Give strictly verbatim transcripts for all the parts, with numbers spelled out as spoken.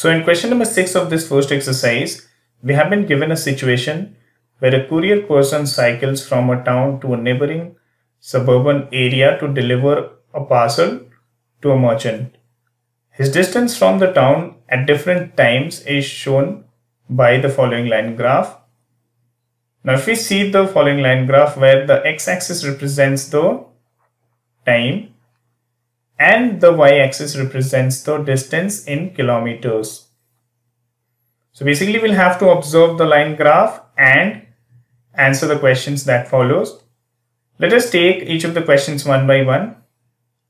So in question number six of this first exercise, we have been given a situation where a courier person cycles from a town to a neighboring suburban area to deliver a parcel to a merchant. His distance from the town at different times is shown by the following line graph. Now if we see the following line graph where the x-axis represents the time and the y-axis represents the distance in kilometers. So basically we'll have to observe the line graph and answer the questions that follows. Let us take each of the questions one by one.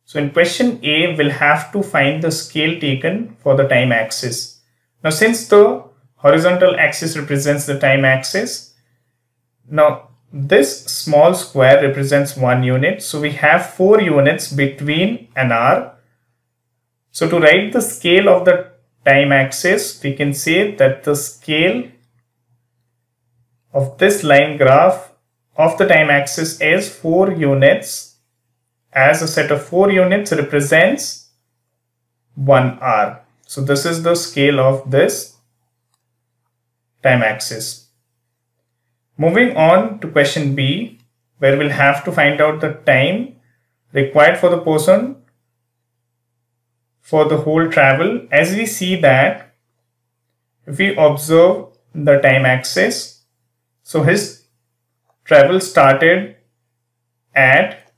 So in question A, we'll have to find the scale taken for the time axis. Now since the horizontal axis represents the time axis, now this small square represents one unit. So we have four units between an hour. So to write the scale of the time axis, we can say that the scale of this line graph of the time axis is four units, as a set of four units represents one hour. So this is the scale of this time axis. Moving on to question B, where we'll have to find out the time required for the person for the whole travel. As we see that if we observe the time axis, so his travel started at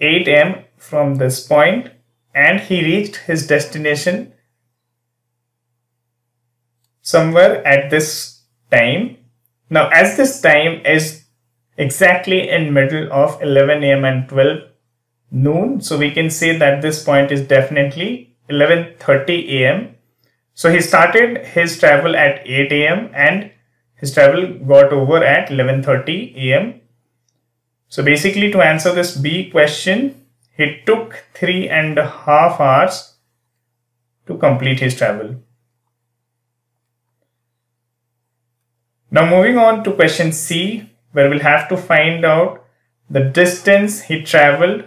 eight a m from this point and he reached his destination somewhere at this time. Now as this time is exactly in middle of eleven a m and twelve noon, so we can say that this point is definitely eleven thirty a m So he started his travel at eight a m and his travel got over at eleven thirty a m So basically, to answer this B question, it took three and a half hours to complete his travel. Now moving on to question C, where we'll have to find out the distance he traveled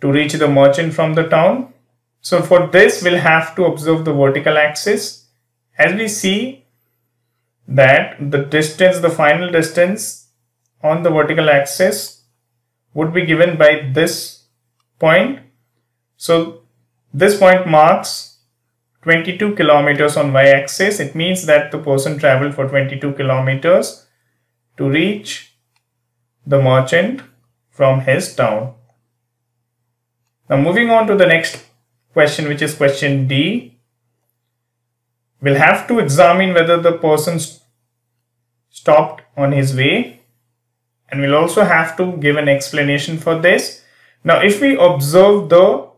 to reach the merchant from the town. So for this, we'll have to observe the vertical axis. As we see that the distance, the final distance on the vertical axis would be given by this point. So this point marks twenty-two kilometers on y-axis. It means that the person traveled for twenty-two kilometers to reach the merchant from his town. Now moving on to the next question, which is question D. We'll have to examine whether the person st- stopped on his way. And we'll also have to give an explanation for this. Now, if we observe the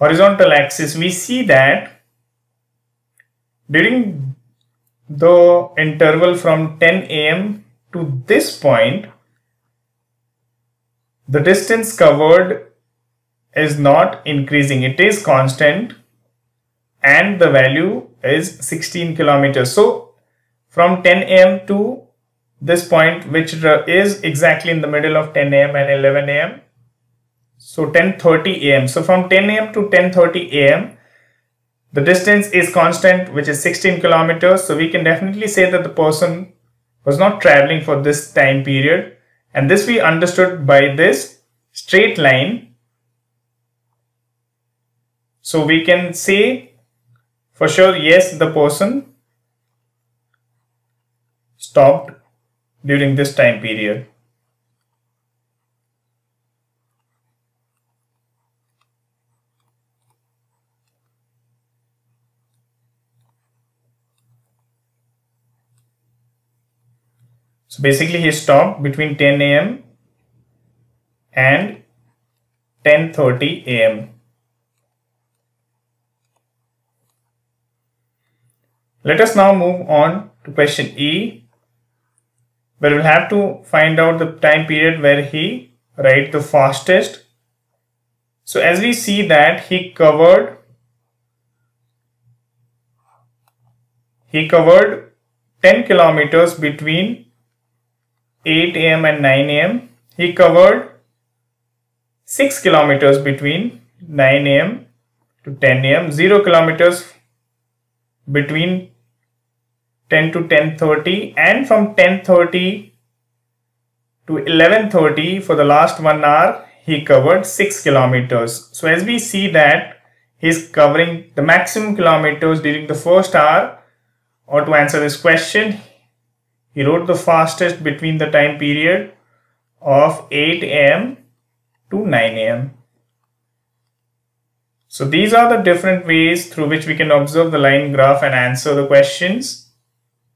horizontal axis, we see that during the interval from ten a m to this point, the distance covered is not increasing. It is constant and the value is sixteen kilometers. So from ten a m to this point, which is exactly in the middle of ten a m and eleven a m, so ten thirty a m So from ten a m to ten thirty a m, the distance is constant, which is sixteen kilometers. So we can definitely say that the person was not traveling for this time period. And this we understood by this straight line. So we can say for sure, yes, the person stopped during this time period. So basically he stopped between ten a m and ten thirty a m Let us now move on to question E, where we'll have to find out the time period where he rode the fastest. So as we see that he covered he covered ten kilometers between eight a m and nine a m He covered six kilometers between nine a m to ten A M zero kilometers between ten to ten thirty, and from ten thirty to eleven thirty for the last one hour he covered six kilometers. So as we see that he is covering the maximum kilometers during the first hour. Or to answer this question, he rode the fastest between the time period of eight A M to nine A M So these are the different ways through which we can observe the line graph and answer the questions.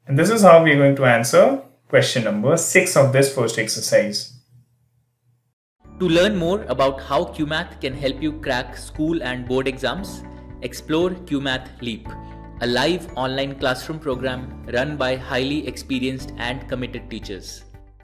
And this is how we are going to answer question number six of this first exercise. To learn more about how Cuemath can help you crack school and board exams, explore Cuemath Leap, a live online classroom program run by highly experienced and committed teachers.